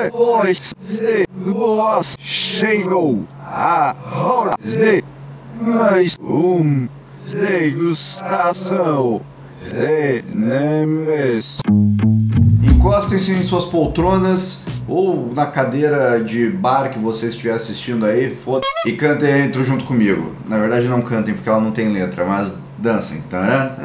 depois de boas chegou a hora de mais degustação de memes. Encostem-se em suas poltronas ou na cadeira de bar que você estiver assistindo aí, foda-se, e cantem dentro junto comigo. Na verdade não cantem porque ela não tem letra, mas dancem. Tará?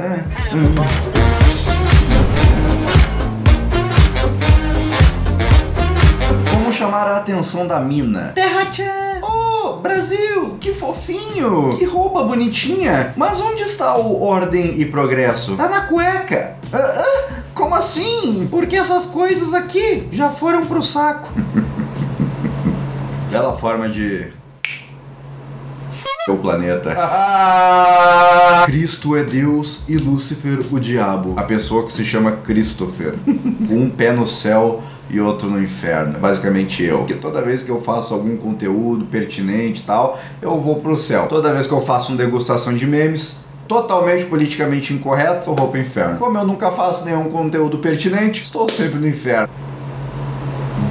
Vamos chamar a atenção da mina. Terra-tchã! Oh, Brasil, que fofinho! Que roupa bonitinha! Mas onde está o ordem e progresso? Tá na cueca! Como assim? Porque essas coisas aqui já foram pro saco. Bela forma de... o planeta. Cristo é Deus e Lúcifer o diabo. A pessoa que se chama Christopher. Um pé no céu e outro no inferno. Basicamente eu. Porque toda vez que eu faço algum conteúdo pertinente e tal, eu vou pro céu. Toda vez que eu faço uma degustação de memes totalmente politicamente incorreto, eu vou pro inferno. Como eu nunca faço nenhum conteúdo pertinente, estou sempre no inferno.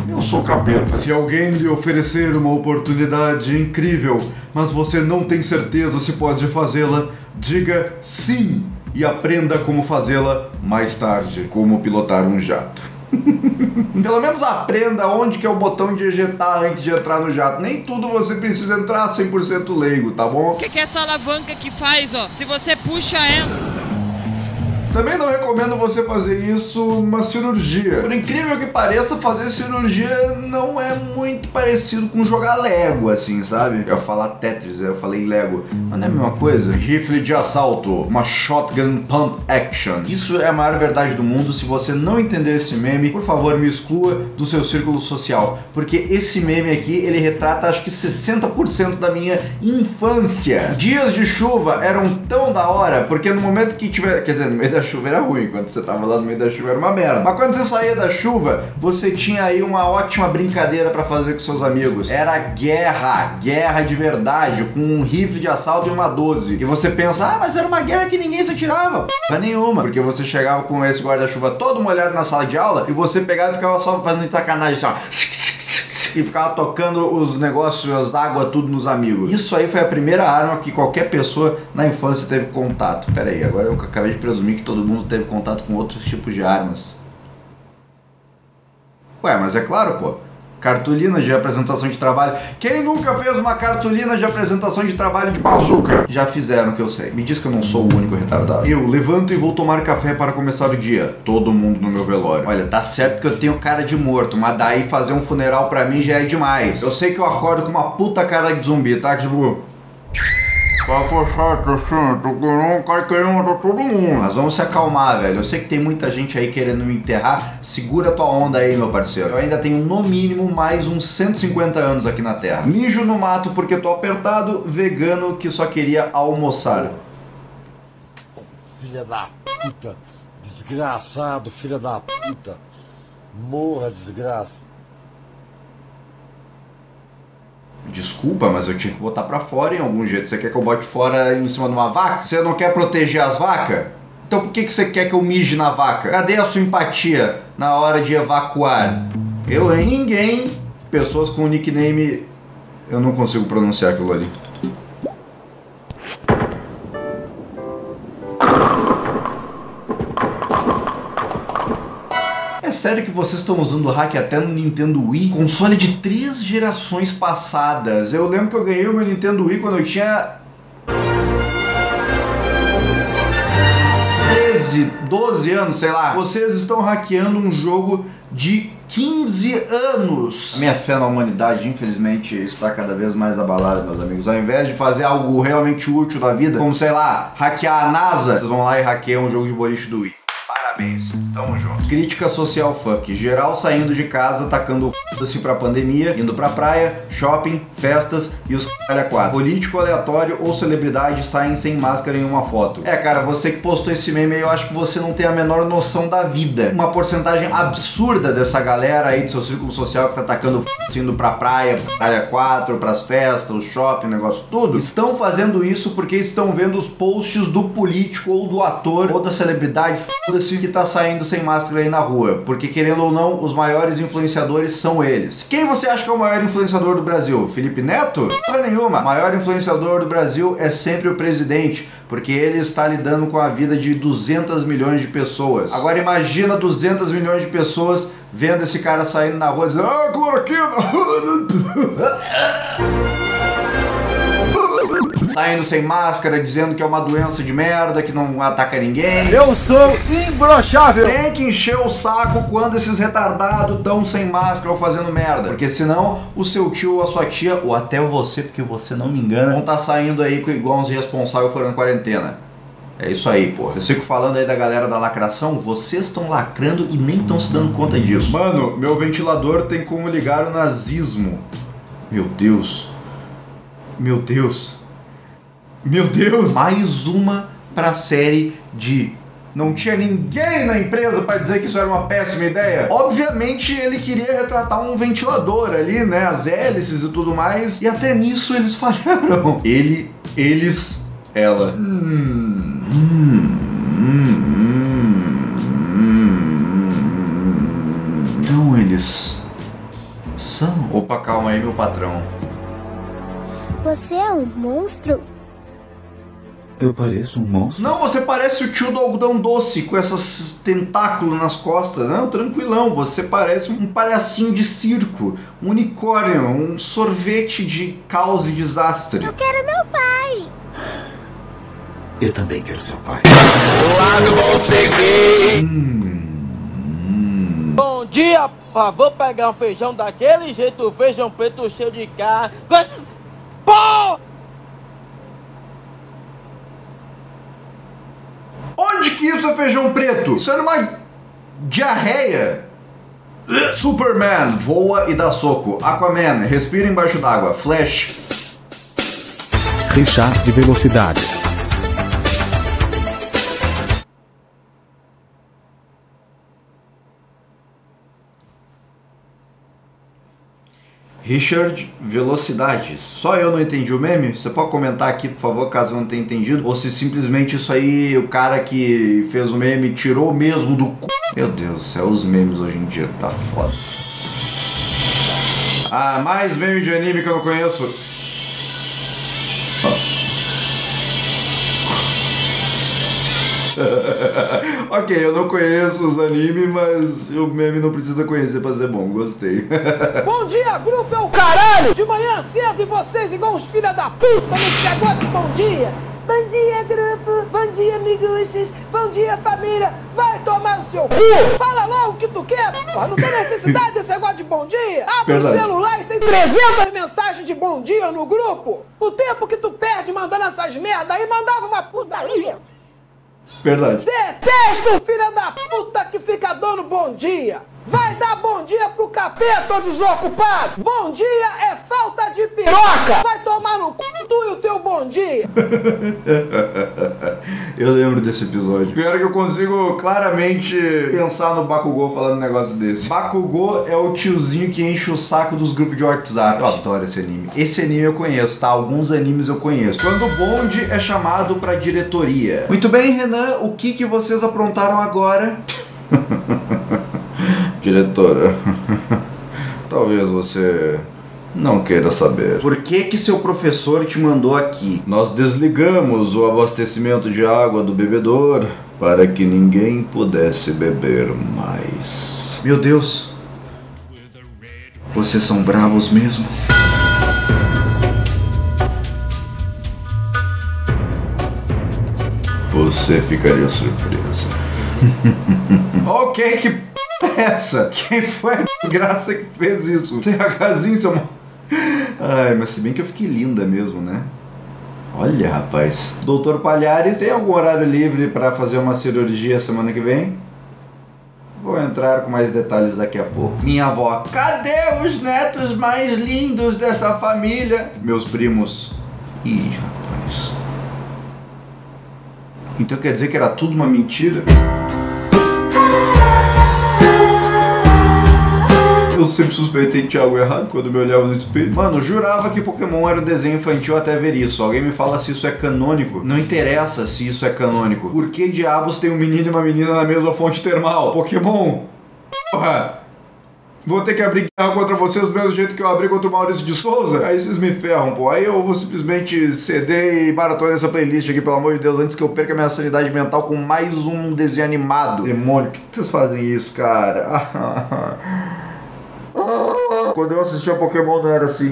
Eu sou capeta. Se alguém lhe oferecer uma oportunidade incrível, mas você não tem certeza se pode fazê-la, diga sim e aprenda como fazê-la mais tarde, como pilotar um jato. Pelo menos aprenda onde que é o botão de ejetar antes de entrar no jato. Nem tudo você precisa entrar 100% leigo, tá bom? O que é essa alavanca que faz, ó? Se você puxa ela... Também não recomendo você fazer isso numa cirurgia. Por incrível que pareça, fazer cirurgia não é muito parecido com jogar Lego, assim, sabe? Eu ia falar Tetris, eu falei Lego, mas não é a mesma coisa? Rifle de assalto, uma shotgun pump action. Isso é a maior verdade do mundo. Se você não entender esse meme, por favor, me exclua do seu círculo social. Porque esse meme aqui, ele retrata acho que 60% da minha infância. Dias de chuva eram tão da hora, porque no momento que tiver... Quer dizer, no meio da chuva era ruim, quando você tava lá no meio da chuva era uma merda. Mas quando você saía da chuva, você tinha aí uma ótima brincadeira pra fazer com seus amigos. Era guerra, guerra de verdade, com um rifle de assalto e uma 12. E você pensa, ah, mas era uma guerra que ninguém se atirava. Mas nenhuma, porque você chegava com esse guarda-chuva todo molhado na sala de aula e você pegava e ficava só fazendo sacanagem assim, ó. E ficava tocando os negócios, as águas, tudo nos amigos. Isso aí foi a primeira arma que qualquer pessoa na infância teve contato. Pera aí, agora eu acabei de presumir que todo mundo teve contato com outros tipos de armas. Ué, mas é claro, pô. Cartolina de apresentação de trabalho. Quem nunca fez uma cartolina de apresentação de trabalho de bazuca? Já fizeram, que eu sei. Me diz que eu não sou o único retardado. Eu levanto e vou tomar café para começar o dia. Todo mundo no meu velório. Olha, tá certo que eu tenho cara de morto, mas daí fazer um funeral pra mim já é demais. Eu sei que eu acordo com uma puta cara de zumbi, tá? Tipo... Mas vamos se acalmar, velho. Eu sei que tem muita gente aí querendo me enterrar. Segura tua onda aí, meu parceiro. Eu ainda tenho no mínimo mais uns 150 anos aqui na Terra. Mijo no mato porque tô apertado, vegano que só queria almoçar. Filha da puta, desgraçado, filha da puta. Morra, desgraça. Desculpa, mas eu tinha que botar pra fora em algum jeito. Você quer que eu bote fora em cima de uma vaca? Você não quer proteger as vacas? Então por que você quer que eu mije na vaca? Cadê a sua empatia na hora de evacuar? Eu, hein? Ninguém. Pessoas com nickname... Eu não consigo pronunciar aquilo ali. É sério que vocês estão usando o hack até no Nintendo Wii? Console de 3 gerações passadas. Eu lembro que eu ganhei o meu Nintendo Wii quando eu tinha... 13, 12 anos, sei lá. Vocês estão hackeando um jogo de 15 anos. A minha fé na humanidade, infelizmente, está cada vez mais abalada, meus amigos. Ao invés de fazer algo realmente útil da vida, como, sei lá, hackear a NASA, vocês vão lá e hackeiam um jogo de boliche do Wii. Parabéns, tamo junto. Crítica social funk. Geral saindo de casa, tacando o f***se pra pandemia, indo pra praia, shopping, festas e os c***a 4. Político aleatório ou celebridade saem sem máscara em uma foto. É, cara, você que postou esse meme aí, eu acho que você não tem a menor noção da vida. Uma porcentagem absurda dessa galera aí do seu círculo social que tá tacando o f***se, indo pra praia, c***a 4, pras festas, o shopping, negócio, tudo, estão fazendo isso porque estão vendo os posts do político ou do ator ou da celebridade, f***se, que tá saindo saindo sem máscara aí na rua, porque querendo ou não, os maiores influenciadores são eles. Quem você acha que é o maior influenciador do Brasil? Felipe Neto? Não é nenhuma. O maior influenciador do Brasil é sempre o presidente, porque ele está lidando com a vida de 200 milhões de pessoas. Agora imagina 200 milhões de pessoas vendo esse cara saindo na rua dizendo: "Ah, cloroquina!" Saindo sem máscara, dizendo que é uma doença de merda, que não ataca ninguém. Eu sou imbrochável. Tem que encher o saco quando esses retardados estão sem máscara ou fazendo merda, porque senão o seu tio ou a sua tia, ou até você, porque você não me engana, vão estar saindo aí igual uns irresponsáveis fora na quarentena. É isso aí, pô. Vocês ficam falando aí da galera da lacração, vocês estão lacrando e nem estão se dando conta disso. Mano, meu ventilador tem como ligar o nazismo. Meu Deus. Meu Deus. Meu Deus! Mais uma pra série de... Não tinha ninguém na empresa pra dizer que isso era uma péssima ideia. Obviamente ele queria retratar um ventilador ali, né? As hélices e tudo mais. E até nisso eles falharam. Ele, eles, ela. Então eles... são... Opa, calma aí, meu patrão. Você é um monstro? Eu pareço um monstro? Não, você parece o tio do algodão doce com esses tentáculos nas costas. Não, tranquilão, você parece um palhacinho de circo, um unicórnio, um sorvete de caos e desastre. Eu quero meu pai. Eu também quero seu pai. Bom dia, pá. Vou pegar um feijão daquele jeito, o feijão preto cheio de carne. Pô! Onde que isso é feijão preto? Isso era uma diarreia. Superman voa e dá soco. Aquaman respira embaixo d'água. Flash. Richard de velocidades. Richard velocidades. Só eu não entendi o meme? Você pode comentar aqui, por favor, caso eu não tenha entendido. Ou se simplesmente isso aí, o cara que fez o meme tirou mesmo do c... Meu Deus do céu, os memes hoje em dia tá foda. Ah, mais meme de anime que eu não conheço. Ok, eu não conheço os animes, mas o meme não precisa conhecer pra ser bom, gostei. Bom dia, grupo é o caralho! De manhã cedo e vocês igual os filha da puta nesse negócio de bom dia! Bom dia, grupo! Bom dia, amiguchos! Bom dia, família! Vai tomar o seu cu! Fala logo o que tu quer, porra! Não tem necessidade desse negócio de bom dia! Abre o celular e tem 300 mensagens de bom dia no grupo! O tempo que tu perde mandando essas merda aí, mandava uma putaria! Verdade. Detesto filha da puta que fica dando bom dia. Vai dar bom dia pro capeta, ô desocupado. Bom dia é falta de piroca. Vai tomar no cu tu e o teu bom dia. Eu lembro desse episódio. Pior que eu consigo claramente pensar no Bakugou falando um negócio desse. Bakugou é o tiozinho que enche o saco dos grupos de WhatsApp. Eu adoro esse anime. Esse anime eu conheço, tá? Alguns animes eu conheço. Quando o bonde é chamado pra diretoria. Muito bem, Renan, o que que vocês aprontaram agora? Diretora, talvez você não queira saber. Por que que seu professor te mandou aqui? Nós desligamos o abastecimento de água do bebedouro para que ninguém pudesse beber mais. Meu Deus, vocês são bravos mesmo. Você ficaria surpresa. Ok, que essa? Quem foi a desgraça que fez isso? THzinho, seu mal. Ai, mas se bem que eu fiquei linda mesmo, né? Olha, rapaz. Doutor Palhares, tem algum horário livre pra fazer uma cirurgia semana que vem? Vou entrar com mais detalhes daqui a pouco. Minha avó. Cadê os netos mais lindos dessa família? Meus primos. Ih, rapaz. Então quer dizer que era tudo uma mentira? eu sempre suspeitei que tinha algo errado quando me olhava no espelho. Mano, jurava que Pokémon era um desenho infantil até ver isso. Alguém me fala se isso é canônico. Não interessa se isso é canônico. Por que diabos tem um menino e uma menina na mesma fonte termal? Pokémon! Porra! Vou ter que brigar contra vocês do mesmo jeito que eu abri contra o Maurício de Souza? Aí vocês me ferram, pô. Aí eu vou simplesmente ceder e maratonar essa playlist aqui, pelo amor de Deus, antes que eu perca minha sanidade mental com mais um desenho animado. Demônio, por que vocês fazem isso, cara? Quando eu assistia Pokémon não era assim.